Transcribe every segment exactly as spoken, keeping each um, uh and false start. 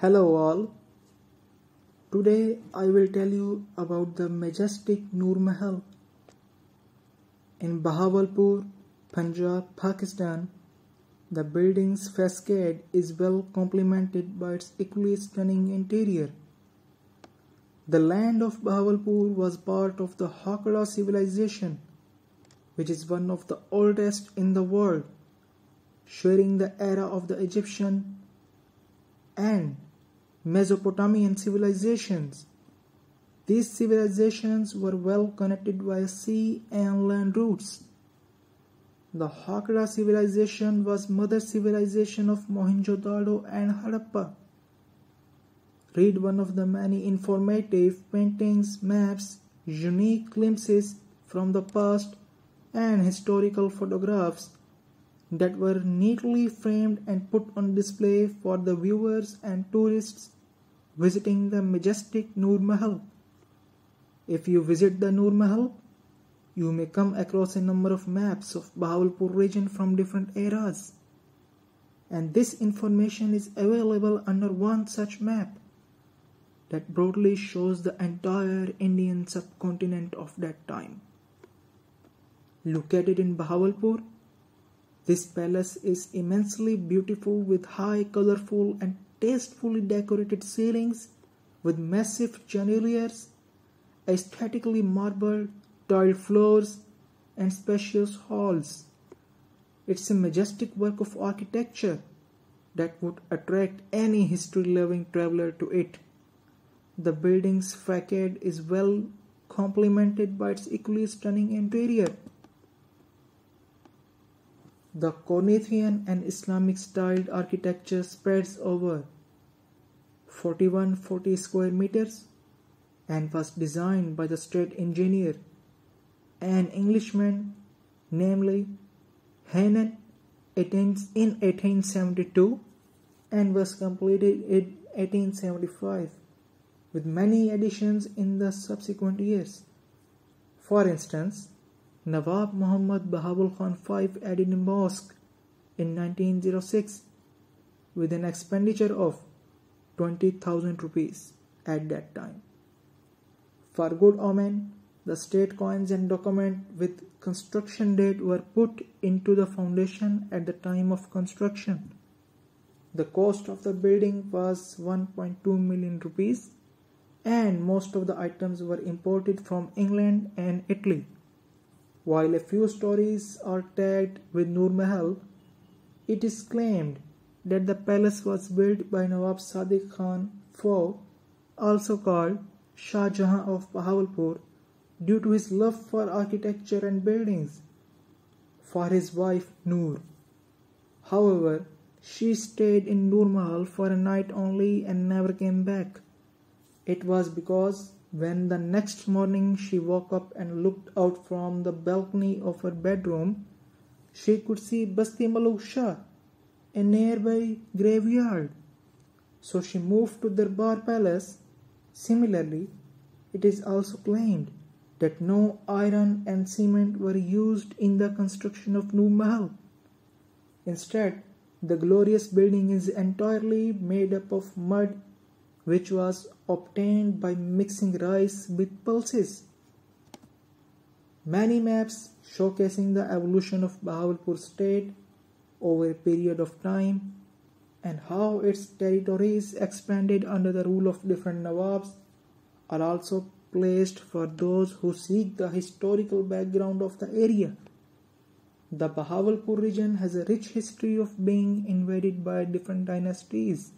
Hello all, today I will tell you about the majestic Noor Mahal in Bahawalpur, Punjab, Pakistan. The building's facade is well complemented by its equally stunning interior. The land of Bahawalpur was part of the Hakra civilization, which is one of the oldest in the world, sharing the era of the Egyptian and Mesopotamian civilizations. These civilizations were well connected by sea and land routes. The Hakra civilization was mother civilization of Mohenjo-daro and Harappa. Read one of the many informative paintings, maps, unique glimpses from the past and historical photographs that were neatly framed and put on display for the viewers and tourists visiting the majestic Noor Mahal. If you visit the Noor Mahal, you may come across a number of maps of Bahawalpur region from different eras, and this information is available under one such map that broadly shows the entire Indian subcontinent of that time. Located in Bahawalpur, this palace is immensely beautiful with high, colorful and tastefully decorated ceilings with massive chandeliers, aesthetically marbled tiled floors and spacious halls. It's a majestic work of architecture that would attract any history-loving traveler to it. The building's facade is well complemented by its equally stunning interior. The Corinthian and Islamic styled architecture spreads over forty-one forty square meters and was designed by the state engineer, an Englishman, namely Heennan, in eighteen seventy-two, and was completed in eighteen seventy-five with many additions in the subsequent years. For instance, Nawab Muhammad Bahawal Khan V added a mosque in nineteen oh six with an expenditure of twenty thousand rupees at that time. For good omen, the state coins and document with construction date were put into the foundation at the time of construction. The cost of the building was one point two million rupees, and most of the items were imported from England and Italy. While a few stories are tagged with Noor Mahal, it is claimed that the palace was built by Nawab Sadiq Khan the fourth, also called Shah Jahan of Bahawalpur, due to his love for architecture and buildings, for his wife Noor. However, she stayed in Noor Mahal for a night only and never came back. It was because when the next morning she woke up and looked out from the balcony of her bedroom, she could see Basti Malusha, a nearby graveyard. So she moved to Darbar palace. Similarly, it is also claimed that no iron and cement were used in the construction of Noor Mahal. Instead, the glorious building is entirely made up of mud, which was obtained by mixing rice with pulses. Many maps showcasing the evolution of Bahawalpur state over a period of time and how its territories expanded under the rule of different Nawabs are also placed for those who seek the historical background of the area. The Bahawalpur region has a rich history of being invaded by different dynasties.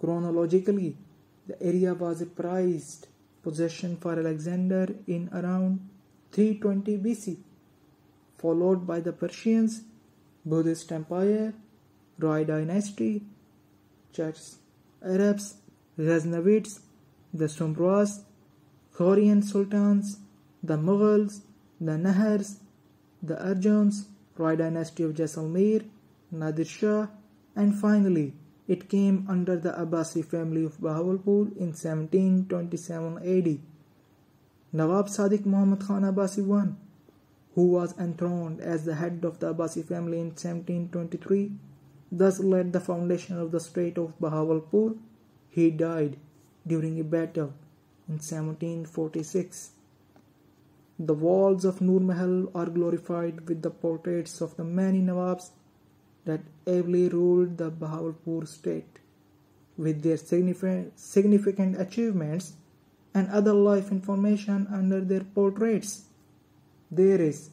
Chronologically, the area was a prized possession for Alexander in around three twenty B C, followed by the Persians, Buddhist Empire, Roy Dynasty, Czechs, Arabs, Ghaznavids, the Sumbras, Korean Sultans, the Mughals, the Nahars, the Arjuns, Roy Dynasty of Jaisalmir, Nadir Shah, and finally it came under the Abbasi family of Bahawalpur in seventeen twenty-seven A D. Nawab Sadiq Muhammad Khan Abbasi the first, who was enthroned as the head of the Abbasi family in seventeen twenty-three, thus laid the foundation of the state of Bahawalpur. He died during a battle in seventeen forty-six. The walls of Noor Mahal are glorified with the portraits of the many Nawabs that ably ruled the Bahawalpur state, with their significant achievements and other life information under their portraits. There is,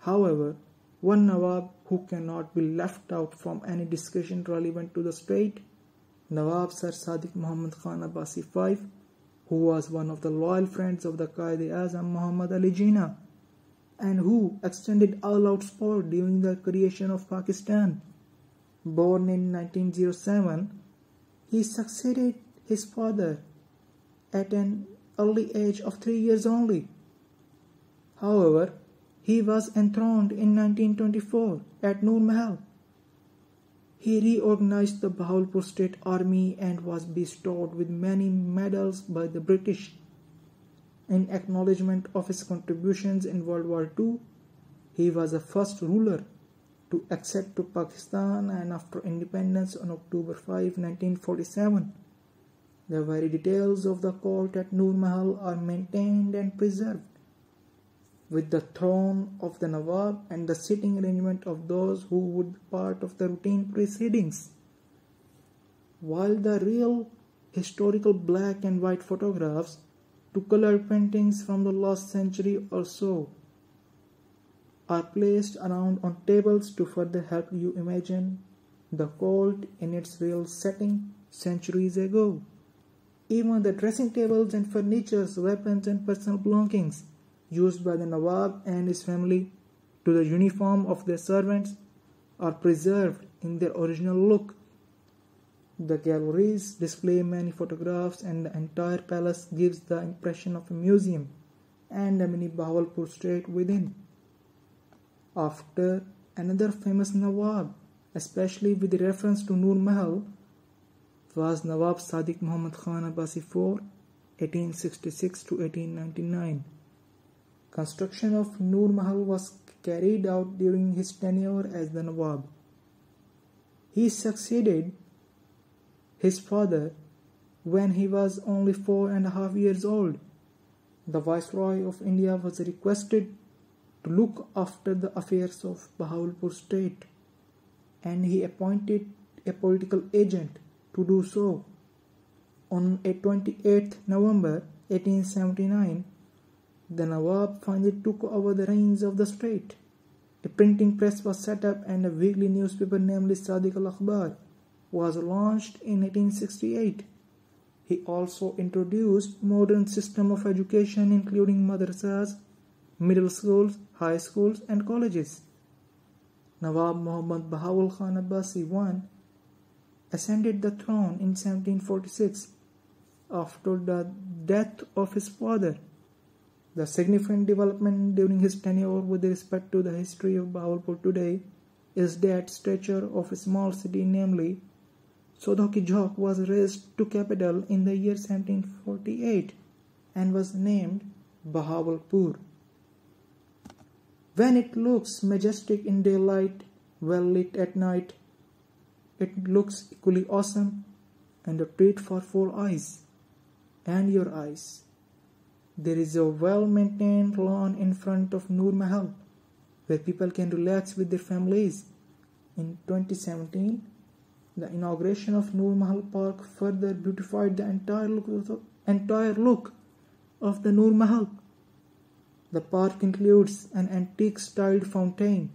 however, one Nawab who cannot be left out from any discussion relevant to the state, Nawab Sir Sadiq Muhammad Khan Abbasi the fifth, who was one of the loyal friends of the Quaid-e-Azam Muhammad Ali Jinnah, and who extended all-out support during the creation of Pakistan. Born in nineteen oh seven, he succeeded his father at an early age of three years only. However, he was enthroned in nineteen twenty-four at Noor Mahal. He reorganized the Bahawalpur state army and was bestowed with many medals by the British. In acknowledgement of his contributions in World War Two, he was the first ruler to accede to Pakistan, and after independence on October fifth, nineteen forty-seven, the very details of the court at Noor Mahal are maintained and preserved, with the throne of the Nawab and the sitting arrangement of those who would be part of the routine proceedings. While the real historical black and white photographs to color paintings from the last century or so are placed around on tables to further help you imagine the court in its real setting centuries ago. Even the dressing tables and furniture, weapons and personal belongings used by the Nawab and his family to the uniform of their servants are preserved in their original look. The galleries display many photographs, and the entire palace gives the impression of a museum and a mini Bahawalpur state within. After another famous Nawab, especially with reference to Noor Mahal, was Nawab Sadiq Muhammad Khan Abbasi the fourth, eighteen sixty-six to eighteen ninety-nine. Construction of Noor Mahal was carried out during his tenure as the Nawab. He succeeded his father when he was only four and a half years old. The Viceroy of India was requested to look after the affairs of Bahawalpur state, and he appointed a political agent to do so. On twenty-eighth of November eighteen seventy-nine, the Nawab finally took over the reins of the state. A printing press was set up, and a weekly newspaper, namely Sadiq al Akhbar, was launched in eighteen sixty-eight. He also introduced modern system of education, including madrasas, middle schools, high schools and colleges. Nawab Muhammad Bahawal Khan Abbasi the first ascended the throne in seventeen forty-six after the death of his father. The significant development during his tenure with respect to the history of Bahawalpur today is that stature of a small city, namely Sodho ki Jhauk, was raised to capital in the year seventeen forty-eight and was named Bahawalpur. When it looks majestic in daylight, well lit at night, it looks equally awesome and a treat for four eyes and your eyes. There is a well-maintained lawn in front of Noor Mahal where people can relax with their families. In twenty seventeen, the inauguration of Noor Mahal Park further beautified the entire look of the, entire look of the Noor Mahal. The park includes an antique-styled fountain,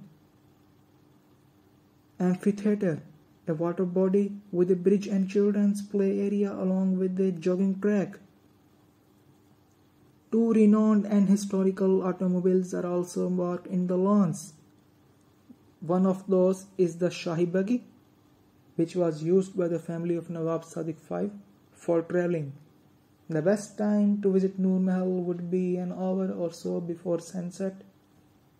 amphitheater, a water body with a bridge and children's play area, along with a jogging track. Two renowned and historical automobiles are also marked in the lawns. One of those is the Shahi buggy, which was used by the family of Nawab Sadiq the fifth for travelling. The best time to visit Noor Mahal would be an hour or so before sunset,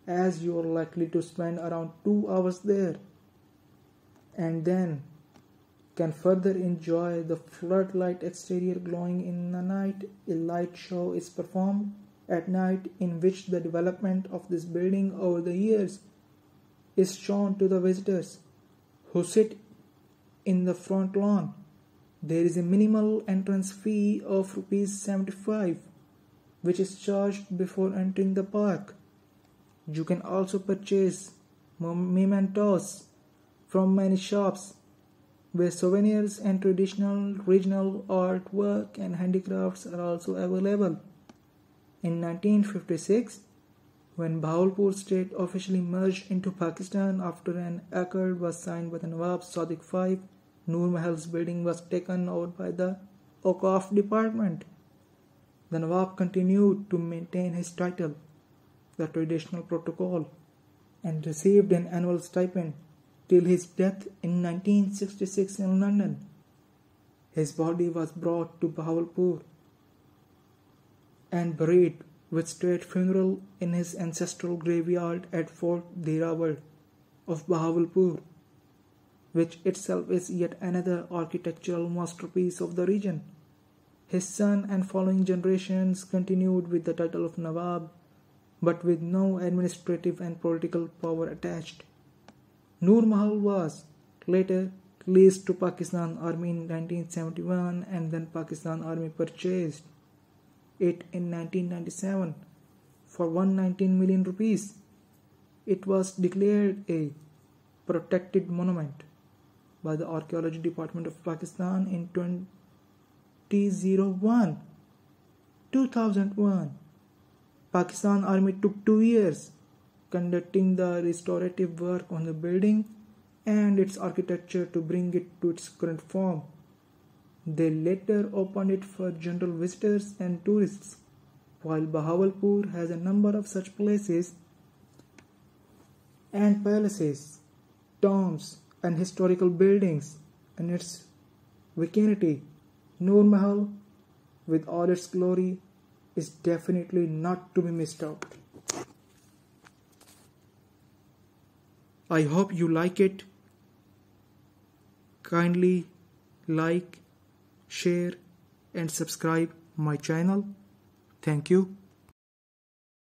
as you are likely to spend around two hours there, and then can further enjoy the floodlight exterior glowing in the night. A light show is performed at night, in which the development of this building over the years is shown to the visitors, who sit in the front lawn. There is a minimal entrance fee of rupees seventy-five, which is charged before entering the park. You can also purchase mementos from many shops where souvenirs and traditional regional artwork and handicrafts are also available. In nineteen fifty-six, when Bahawalpur state officially merged into Pakistan after an accord was signed by the Nawab Sadiq the Fifth, Noor Mahal's building was taken over by the Awqaf department. The Nawab continued to maintain his title, the traditional protocol, and received an annual stipend till his death in nineteen sixty-six in London. His body was brought to Bahawalpur and buried with state funeral in his ancestral graveyard at Fort Dehrawar of Bahawalpur, which itself is yet another architectural masterpiece of the region. His son and following generations continued with the title of Nawab, but with no administrative and political power attached. Noor Mahal was later leased to Pakistan Army in nineteen seventy-one, and then Pakistan Army purchased it in nineteen ninety-seven for one hundred nineteen million rupees. It was declared a protected monument by the Archaeology Department of Pakistan in two thousand one. Pakistan Army took two years conducting the restorative work on the building and its architecture to bring it to its current form. They later opened it for general visitors and tourists, while Bahawalpur has a number of such places and palaces, tombs and historical buildings, and its vicinity, Noor Mahal, with all its glory, is definitely not to be missed out. I hope you like it. Kindly like, share and subscribe my channel. Thank you.